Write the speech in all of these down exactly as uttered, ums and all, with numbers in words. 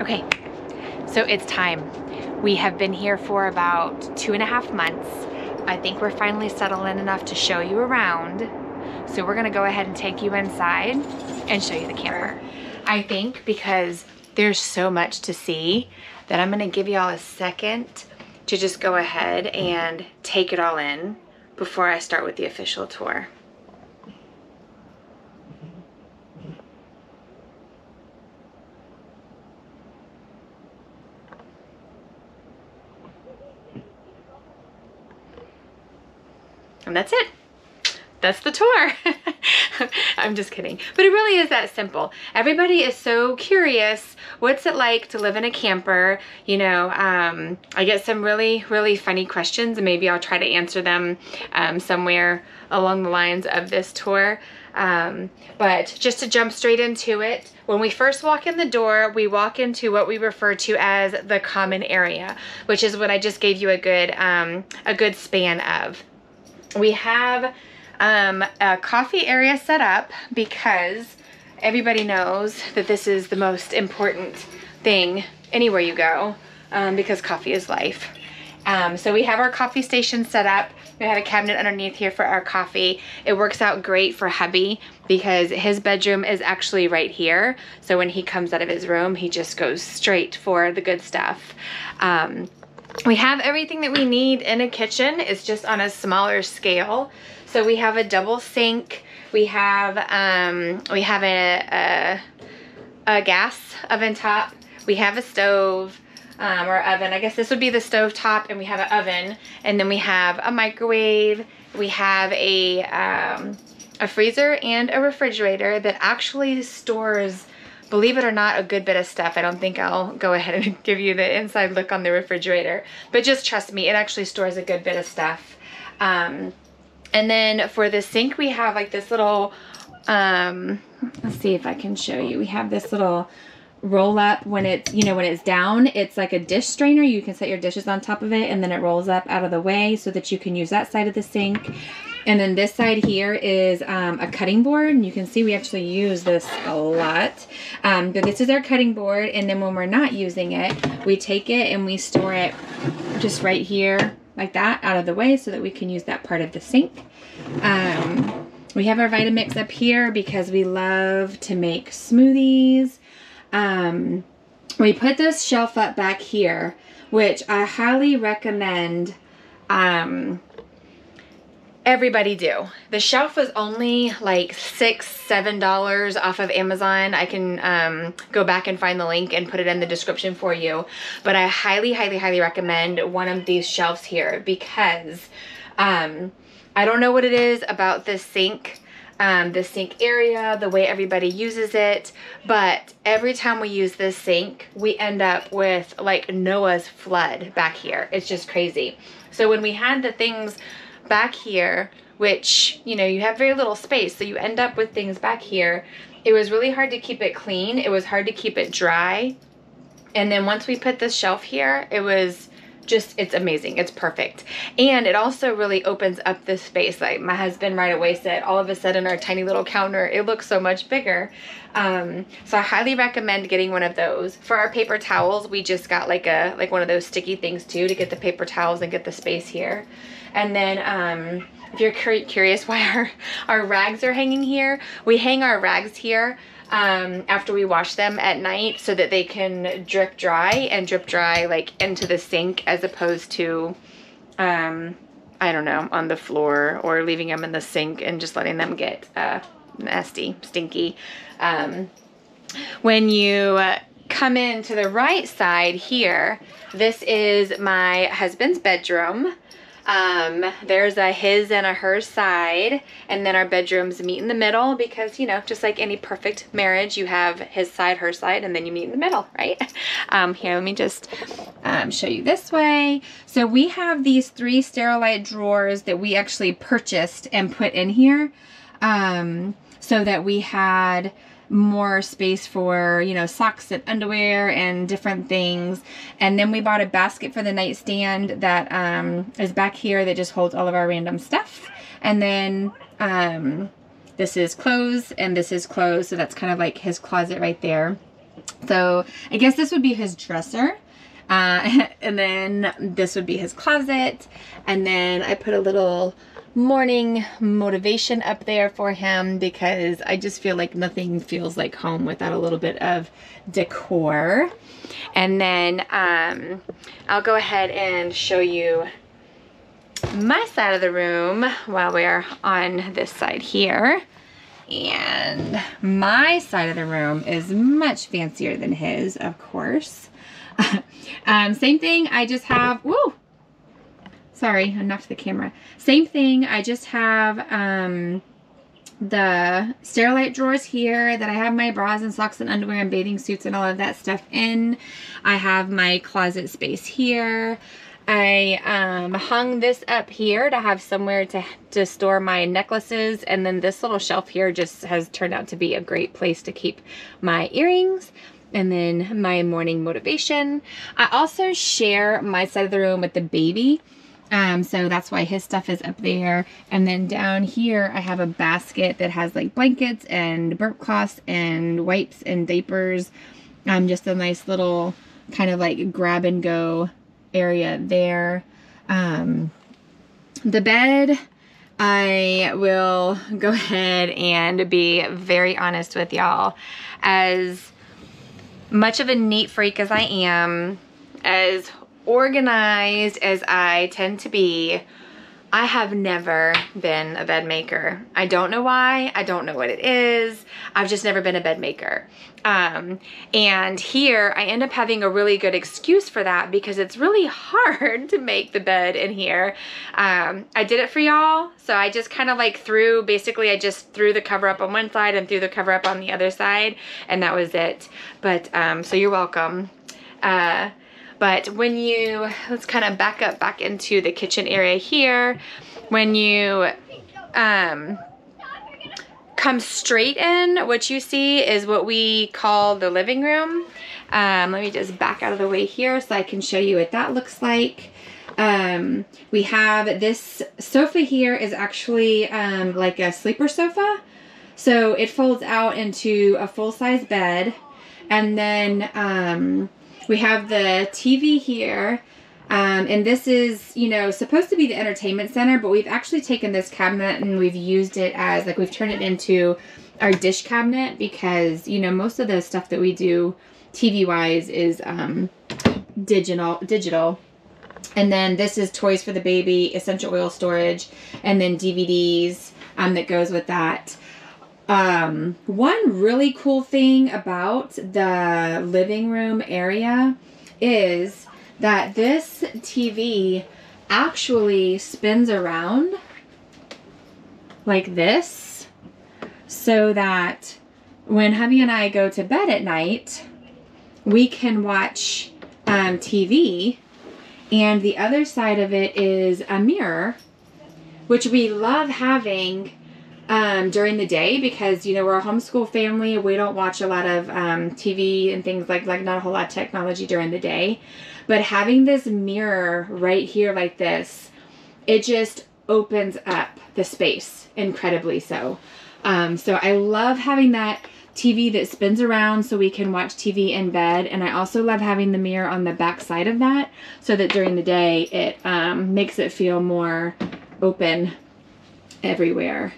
Okay, so it's time. We have been here for about two and a half months. I think we're finally settled in enough to show you around. So we're gonna go ahead and take you inside and show you the camper. I think because there's so much to see that I'm gonna give y'all a second to just go ahead and take it all in before I start with the official tour. And that's it. That's the tour. I'm just kidding. But it really is that simple. Everybody is so curious. What's it like to live in a camper? You know, um, I get some really, really funny questions, and maybe I'll try to answer them um, somewhere along the lines of this tour. Um, but just to jump straight into it, when we first walk in the door, we walk into what we refer to as the common area, which is what I just gave you a good, um, a good span of. We have um, a coffee area set up because everybody knows that this is the most important thing anywhere you go, um, because coffee is life. Um, so we have our coffee station set up. We have a cabinet underneath here for our coffee. It works out great for hubby because his bedroom is actually right here. So when he comes out of his room, he just goes straight for the good stuff. Um, We have everything that we need in a kitchen. It's just on a smaller scale. So we have a double sink. We have um, we have a, a, a gas oven top. We have a stove um, or oven. I guess this would be the stove top, and we have an oven. And then we have a microwave. We have a, um, a freezer and a refrigerator that actually stores, believe it or not, a good bit of stuff. I don't think I'll go ahead and give you the inside look on the refrigerator, but just trust me, it actually stores a good bit of stuff. Um, and then for the sink, we have like this little, um, let's see if I can show you. We have this little roll up when it's, you know, when it's down, it's like a dish strainer. You can set your dishes on top of it, and then it rolls up out of the way so that you can use that side of the sink. And then this side here is um, a cutting board, and you can see we actually use this a lot. Um, but this is our cutting board, and then when we're not using it, we take it and we store it just right here like that, out of the way, so that we can use that part of the sink. Um, we have our Vitamix up here because we love to make smoothies. Um, we put this shelf up back here, which I highly recommend um, everybody do. The shelf was only like six, seven dollars off of Amazon. I can um, go back and find the link and put it in the description for you. But I highly, highly, highly recommend one of these shelves here because um, I don't know what it is about this sink, um, this sink area, the way everybody uses it, but every time we use this sink, we end up with like Noah's flood back here. It's just crazy. So when we had the things back here, which, you know, you have very little space, so you end up with things back here. It was really hard to keep it clean. It was hard to keep it dry. And then once we put this shelf here, it was just, it's amazing. It's perfect. And it also really opens up the space. Like my husband right away said, all of a sudden our tiny little counter, it looks so much bigger. Um, so I highly recommend getting one of those. For our paper towels, we just got like a, like one of those sticky things too, to get the paper towels and get the space here. And then um, if you're curious why our, our rags are hanging here, we hang our rags here um, after we wash them at night so that they can drip dry and drip dry like into the sink as opposed to, um, I don't know, on the floor or leaving them in the sink and just letting them get uh, nasty, stinky. Um, when you uh, come in to the right side here, this is my husband's bedroom. Um, there's a his and a her side, and then our bedrooms meet in the middle because, you know, just like any perfect marriage, you have his side, her side, and then you meet in the middle, right? Um, here, let me just um, show you this way. So we have these three Sterilite drawers that we actually purchased and put in here um, so that we had more space for, you know, socks and underwear and different things. And then we bought a basket for the nightstand that um, is back here that just holds all of our random stuff. And then um, this is clothes and this is clothes. So that's kind of like his closet right there. So I guess this would be his dresser. Uh, and then this would be his closet. And then I put a little morning motivation up there for him because I just feel like nothing feels like home without a little bit of decor. And then um, I'll go ahead and show you my side of the room while we are on this side here. And my side of the room is much fancier than his, of course. um, same thing, I just have, woo, sorry, I knocked the camera. Same thing, I just have um, the Sterilite drawers here that I have my bras and socks and underwear and bathing suits and all of that stuff in. I have my closet space here. I um, hung this up here to have somewhere to, to store my necklaces, and then this little shelf here just has turned out to be a great place to keep my earrings. And then my morning motivation. I also share my side of the room with the baby. Um, so that's why his stuff is up there. And then down here, I have a basket that has like blankets and burp cloths and wipes and diapers. Um, just a nice little kind of like grab and go area there. Um, the bed, I will go ahead and be very honest with y'all. As much of a neat freak as I am, as organized as I tend to be, I have never been a bed maker. I don't know why. I don't know what it is. I've just never been a bed maker. Um, and here I end up having a really good excuse for that because it's really hard to make the bed in here. Um, I did it for y'all. So I just kind of like threw, basically I just threw the cover up on one side and threw the cover up on the other side, and that was it. But, um, so you're welcome. Uh, But when you, let's kind of back up back into the kitchen area here. When you um, come straight in, what you see is what we call the living room. Um, let me just back out of the way here so I can show you what that looks like. Um, we have this sofa here is actually um, like a sleeper sofa. So it folds out into a full-size bed. And then Um, we have the T V here, um, and this is, you know, supposed to be the entertainment center, but we've actually taken this cabinet and we've used it as, like, we've turned it into our dish cabinet because, you know, most of the stuff that we do T V-wise is um, digital, digital. And then this is toys for the baby, essential oil storage, and then D V Ds um, that goes with that. Um, one really cool thing about the living room area is that this T V actually spins around like this so that when hubby and I go to bed at night, we can watch um, T V, and the other side of it is a mirror, which we love having Um, during the day because, you know, we're a homeschool family. We don't watch a lot of um, T V and things like, like not a whole lot of technology during the day. But having this mirror right here like this, it just opens up the space incredibly so. Um, so I love having that T V that spins around so we can watch T V in bed. And I also love having the mirror on the back side of that so that during the day it um, makes it feel more open everywhere.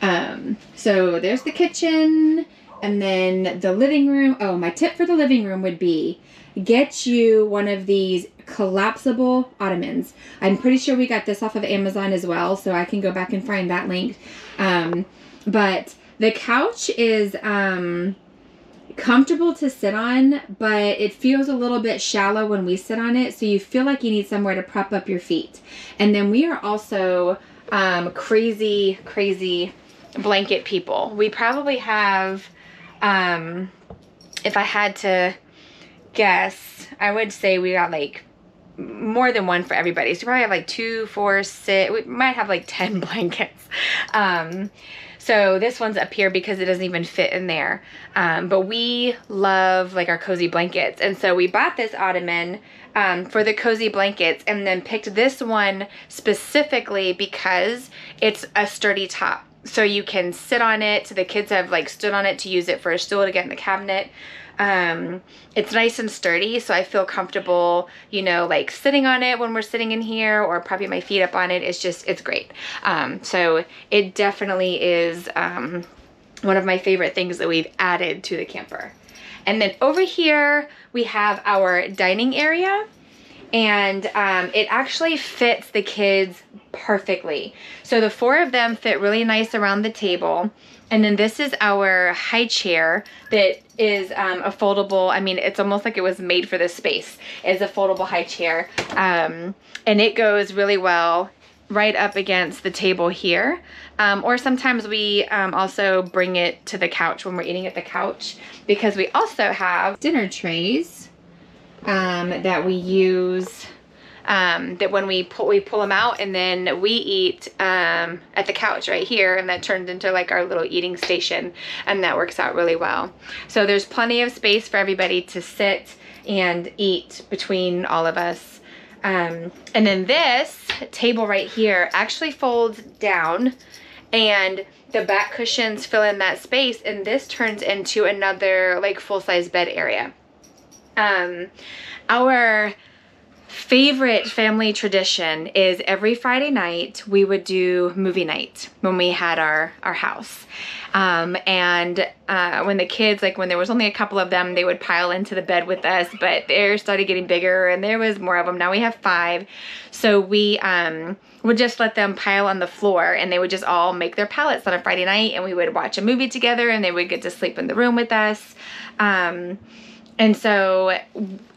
Um, so there's the kitchen, and then the living room. Oh, my tip for the living room would be get you one of these collapsible ottomans. I'm pretty sure we got this off of Amazon as well, so I can go back and find that link. Um, but the couch is, um, comfortable to sit on, but it feels a little bit shallow when we sit on it. So you feel like you need somewhere to prop up your feet. And then we are also, um, crazy, crazy blanket people. We probably have, um, if I had to guess, I would say we got like more than one for everybody. So we probably have like two, four, six, we might have like ten blankets. Um, so this one's up here because it doesn't even fit in there. Um, but we love like our cozy blankets. And so we bought this ottoman um, for the cozy blankets, and then picked this one specifically because it's a sturdy top. So you can sit on it. The kids have like stood on it to use it for a stool to get in the cabinet. Um, it's nice and sturdy, so I feel comfortable, you know, like sitting on it when we're sitting in here or propping my feet up on it. It's just, it's great. Um, so it definitely is um, one of my favorite things that we've added to the camper. And then over here, we have our dining area. And um, it actually fits the kids perfectly. So the four of them fit really nice around the table. And then this is our high chair that is um, a foldable, I mean, it's almost like it was made for this space. It's a foldable high chair. Um, and it goes really well right up against the table here. Um, or sometimes we um, also bring it to the couch when we're eating at the couch, because we also have dinner trays um that we use, um that when we pull we pull them out, and then we eat um at the couch right here, and that turns into like our little eating station, and that works out really well. So there's plenty of space for everybody to sit and eat between all of us. Um and then this table right here actually folds down, and the back cushions fill in that space, and this turns into another like full-size bed area. Um, our favorite family tradition is every Friday night we would do movie night when we had our, our house. Um, and uh, when the kids, like when there was only a couple of them, they would pile into the bed with us, but they started getting bigger and there was more of them. Now we have five. So we um, would just let them pile on the floor, and they would just all make their pallets on a Friday night, and we would watch a movie together, and they would get to sleep in the room with us. Um, And so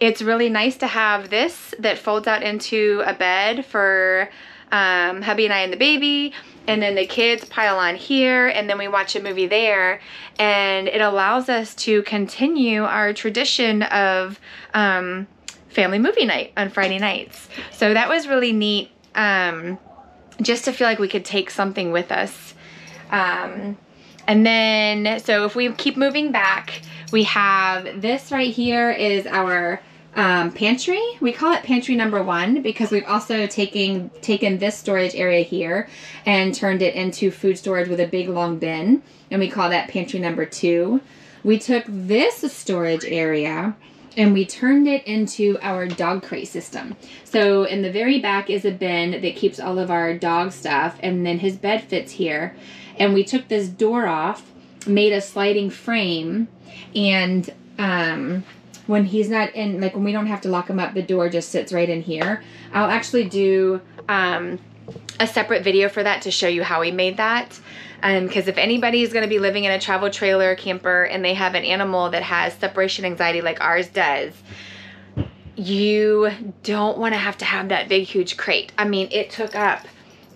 it's really nice to have this that folds out into a bed for um, hubby and I and the baby, and then the kids pile on here, and then we watch a movie there, and it allows us to continue our tradition of um, family movie night on Friday nights. So that was really neat, um, just to feel like we could take something with us. Um, and then, so if we keep moving back, we have this right here is our um, pantry. We call it pantry number one because we've also taken, taken this storage area here and turned it into food storage with a big long bin, and we call that pantry number two. We took this storage area and we turned it into our dog crate system. So in the very back is a bin that keeps all of our dog stuff, and then his bed fits here. And we took this door off, made a sliding frame, and um, when he's not in, like when we don't have to lock him up, the door just sits right in here. I'll actually do um, a separate video for that to show you how we made that. Because um, if anybody is going to be living in a travel trailer camper and they have an animal that has separation anxiety like ours does, you don't want to have to have that big, huge crate. I mean, it took up.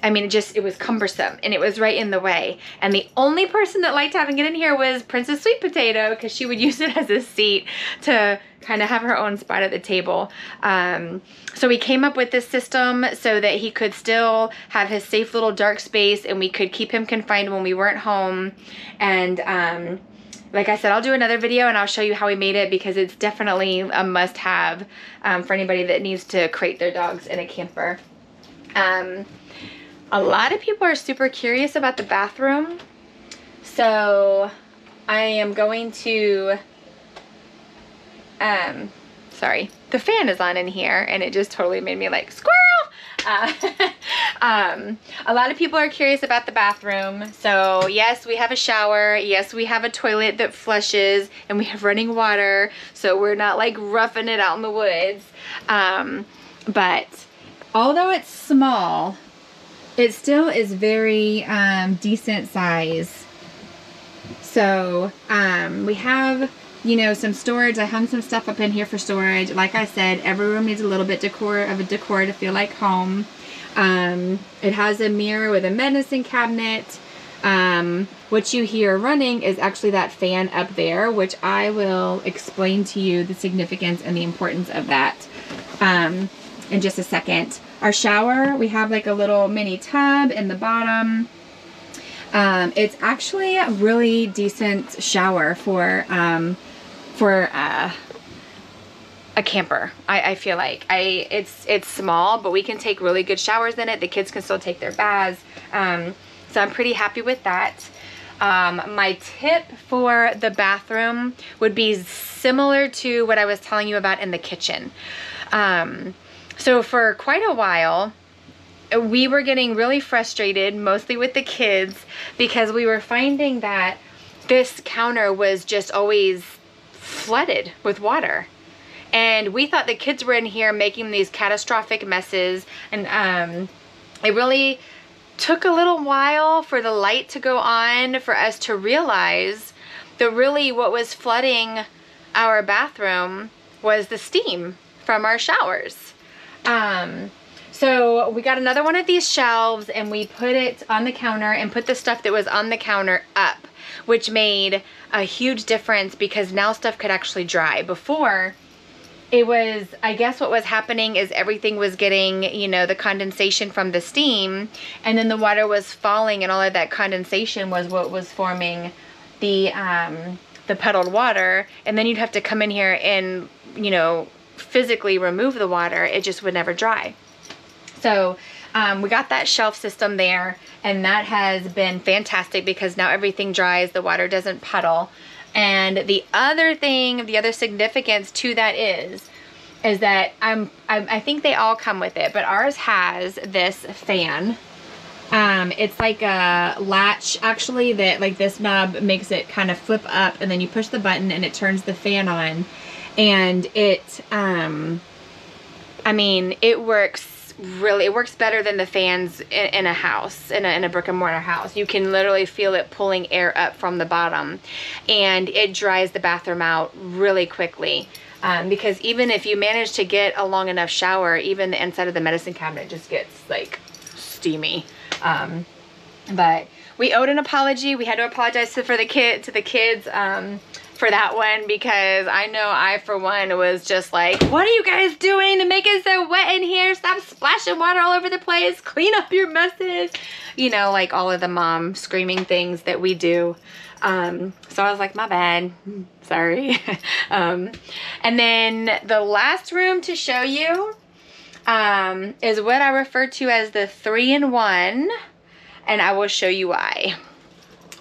I mean, it just, it was cumbersome, and it was right in the way. And the only person that liked having it in here was Princess Sweet Potato, because she would use it as a seat to kind of have her own spot at the table. Um, so we came up with this system so that he could still have his safe little dark space, and we could keep him confined when we weren't home. And um, like I said, I'll do another video and I'll show you how we made it, because it's definitely a must-have um, for anybody that needs to crate their dogs in a camper. Um, A lot of people are super curious about the bathroom, so I am going to, um, sorry, the fan is on in here, and it just totally made me like, squirrel! Uh, um, a lot of people are curious about the bathroom, so yes, we have a shower, yes, we have a toilet that flushes, and we have running water, so we're not like roughing it out in the woods, um, but although it's small, it still is very um, decent size. So um, we have, you know, some storage. I hung some stuff up in here for storage. Like I said, every room needs a little bit decor of a decor to feel like home. Um, it has a mirror with a medicine cabinet. Um, what you hear running is actually that fan up there, which I will explain to you the significance and the importance of that um, in just a second. Our shower, we have like a little mini tub in the bottom. Um, it's actually a really decent shower for um, for uh, a camper. I, I feel like I it's it's small, but we can take really good showers in it. The kids can still take their baths, um, so I'm pretty happy with that. Um, my tip for the bathroom would be similar to what I was telling you about in the kitchen. Um, so for quite a while, we were getting really frustrated, mostly with the kids, because we were finding that this counter was just always flooded with water. And we thought the kids were in here making these catastrophic messes, and um, it really took a little while for the light to go on for us to realize that really what was flooding our bathroom was the steam from our showers. Um, so we got another one of these shelves and we put it on the counter and put the stuff that was on the counter up, which made a huge difference because now stuff could actually dry. Before, it was, I guess what was happening is everything was getting, you know, the condensation from the steam, and then the water was falling, and all of that condensation was what was forming the, um, the puddled water, and then you'd have to come in here and, you know, physically remove the water. It just would never dry. So um, we got that shelf system there, and that has been fantastic because now everything dries, the water doesn't puddle. And the other thing, the other significance to that is, is that I'm, I'm, I think they all come with it, but ours has this fan. Um, it's like a latch, actually, that like this knob makes it kind of flip up, and then you push the button and it turns the fan on. And it, um, I mean, it works. Really, it works better than the fans in a house, in a, in a brick and mortar house. You can literally feel it pulling air up from the bottom, and it dries the bathroom out really quickly. Um, because even if you manage to get a long enough shower, even the inside of the medicine cabinet just gets like steamy. Um, but we owed an apology. We had to apologize to for the kid to the kids. Um, for that one, because I know I, for one, was just like, what are you guys doing to make it so wet in here? Stop splashing water all over the place. Clean up your messes. You know, like all of the mom screaming things that we do. Um, so I was like, my bad. Sorry. um, and then the last room to show you um, is what I refer to as the three in one, and I will show you why.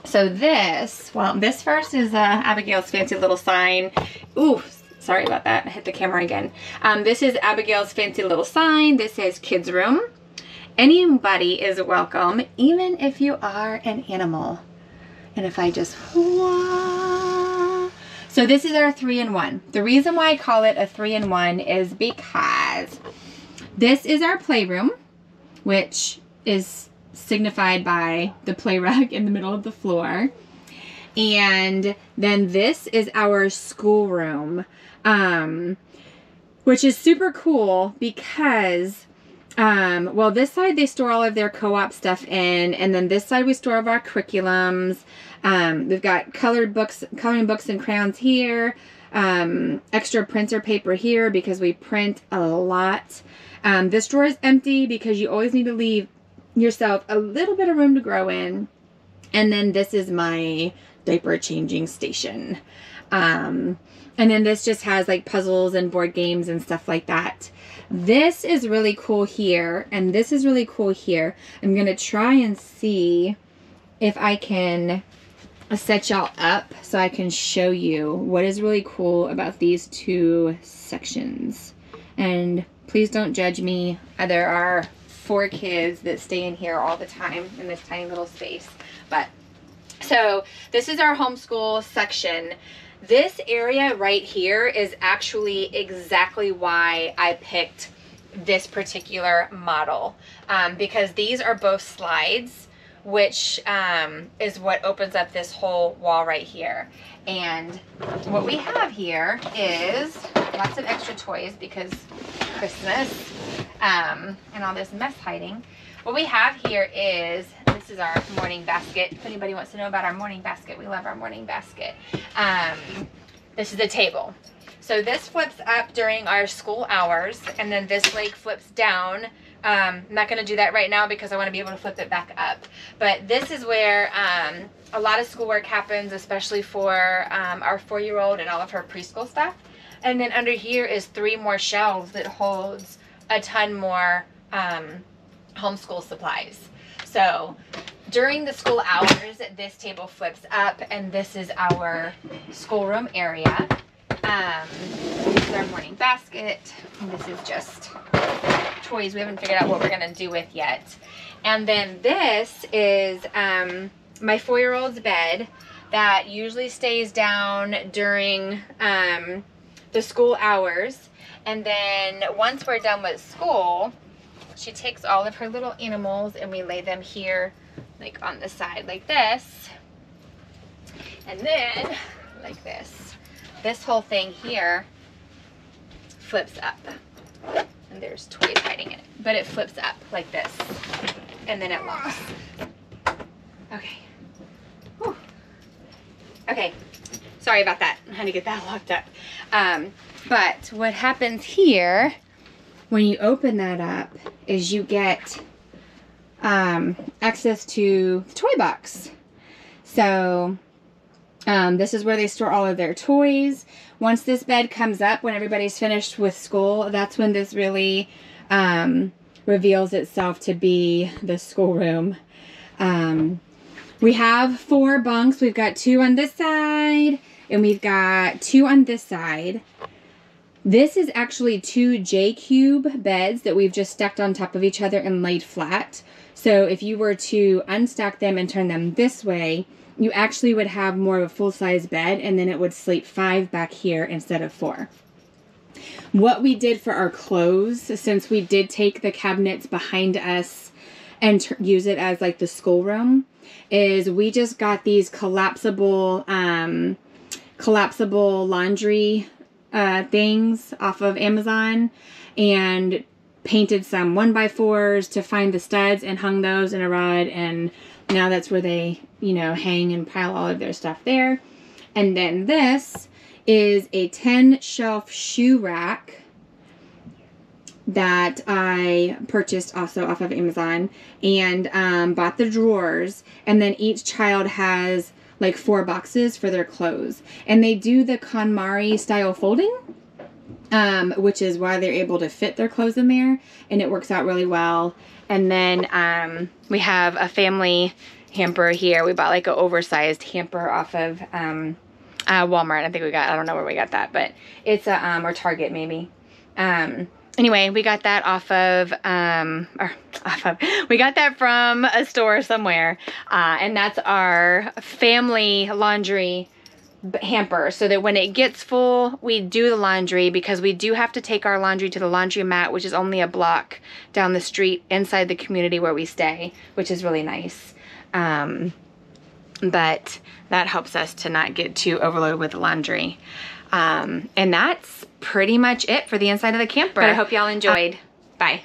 So this, well, this first is uh, Abigail's fancy little sign. Ooh, sorry about that. I hit the camera again. Um, this is Abigail's fancy little sign. This is kids' room. Anybody is welcome, even if you are an animal. And if I just, wah. So this is our three in one. The reason why I call it a three in one is because this is our playroom, which is signified by the play rug in the middle of the floor. And then this is our schoolroom, um, which is super cool because, um, well, this side they store all of their co-op stuff in, and then this side we store all of our curriculums. Um, we've got colored books, coloring books and crayons here, um, extra printer paper here because we print a lot. Um, this drawer is empty because you always need to leave yourself a little bit of room to grow in. And then this is my diaper changing station. Um, and then this just has like puzzles and board games and stuff like that. This is really cool here, and this is really cool here. I'm gonna try and see if I can set y'all up so I can show you what is really cool about these two sections. And please don't judge me. There are four kids that stay in here all the time in this tiny little space. But so this is our homeschool section. This area right here is actually exactly why I picked this particular model, um, because these are both slides, which um, is what opens up this whole wall right here. And what we have here is lots of extra toys because Christmas um, and all this mess hiding. What we have here is, this is our morning basket. If anybody wants to know about our morning basket, we love our morning basket. Um, this is a table. So this flips up during our school hours, and then this leg flips down. Um, I'm not going to do that right now because I want to be able to flip it back up. But this is where um, a lot of schoolwork happens, especially for um, our four-year-old and all of her preschool stuff. And then under here is three more shelves that holds a ton more um, homeschool supplies. So During the school hours, this table flips up, and this is our schoolroom area. Um, this is our morning basket, and this is just toys we haven't figured out what we're gonna do with yet. And then this is um, my four-year-old's bed that usually stays down during um, the school hours. And then once we're done with school, she takes all of her little animals and we lay them here, like on the side like this, and then like this. This whole thing here flips up, and there's toys hiding in it, but it flips up like this, and then it locks. Okay. Whew. Okay, sorry about that. I had to get that locked up. Um, but what happens here when you open that up is you get um, access to the toy box. So um, this is where they store all of their toys. Once this bed comes up, when everybody's finished with school, that's when this really um, reveals itself to be the schoolroom. Um, we have four bunks. We've got two on this side, and we've got two on this side. This is actually two J-cube beds that we've just stacked on top of each other and laid flat. So if you were to unstack them and turn them this way, you actually would have more of a full-size bed, and then it would sleep five back here instead of four. What we did for our clothes, since we did take the cabinets behind us and use it as like the schoolroom, is we just got these collapsible, um, collapsible laundry Uh, things off of Amazon and painted some one by fours to find the studs and hung those in a rod, and now that's where they, you know, hang and pile all of their stuff there. And then this is a ten shelf shoe rack that I purchased also off of Amazon, and um, bought the drawers, and then each child has like four boxes for their clothes. And they do the KonMari style folding, um, which is why they're able to fit their clothes in there, and it works out really well. And then um, we have a family hamper here. We bought like an oversized hamper off of um, uh, Walmart. I think we got, I don't know where we got that, but it's a, um, or Target maybe. Um, Anyway, we got that off of, um, or off of, we got that from a store somewhere, uh, and that's our family laundry hamper, so that when it gets full, we do the laundry, because we do have to take our laundry to the laundromat, which is only a block down the street inside the community where we stay, which is really nice. Um, but that helps us to not get too overloaded with laundry. Um, and that's pretty much it for the inside of the camper. But I hope y'all enjoyed. Uh, Bye.